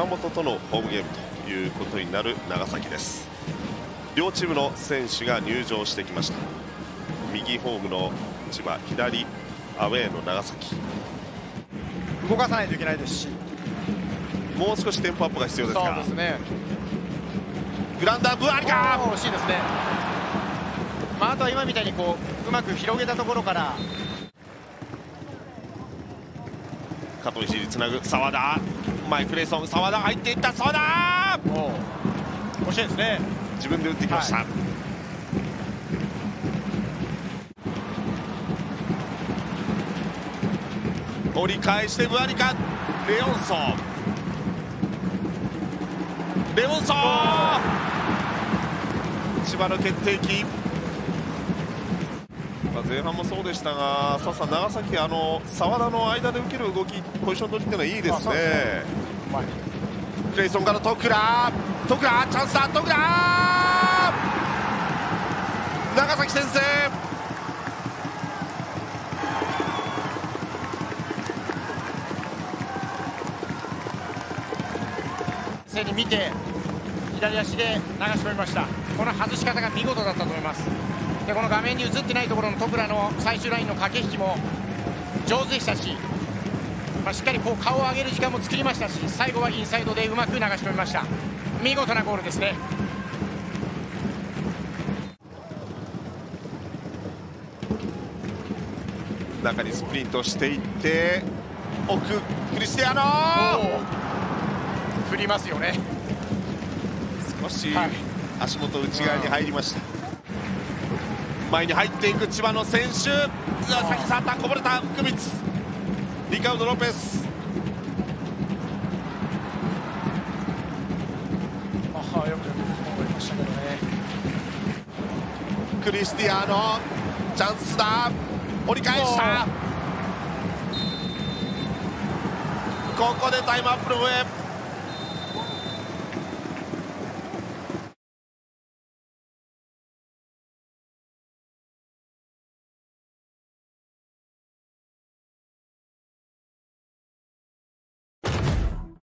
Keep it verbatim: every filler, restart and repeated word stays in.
熊本とのホームゲームということになる長崎です。両チームの選手が入場してきました。右ホームの千葉、左アウェーの長崎。動かさないといけないですし、もう少しテンポアップが必要ですか。そうですね。グランダーブアリか惜しいですね。まあ、あとは今みたいにこううまく広げたところから加藤石につなぐ澤田、マイクレイソン、澤田入っていった、澤田惜しいですね。自分で打ってきました、はい、折り返してブアリカ、レオンソン、レオンソン千葉の決定機。前半もそうでしたが、ささ長崎、あの澤田の間で受ける動き、ポジション取りっていうのはいいですね。クレイソンからトクラ、トクラ、チャンスだ、トクラ、長崎先生。背に見て、左足で流し込みました。この外し方が見事だったと思います。でこの画面に映ってないところの戸倉の最終ラインの駆け引きも上手でしたし、まあ、しっかりこう顔を上げる時間も作りましたし、最後はインサイドでうまく流し込みました。見事なゴールですね。中にスプリントしていって奥、クリスティアーノ振りますよね。少し足元内側に入りました、はい。前に入っていく千葉の選手、先触った、こぼれた、福光、リカウド・ロペス、あよく覚えましたけどね。クリスティアーノ、チャンスだ、折り返した、ここでタイムアップの上。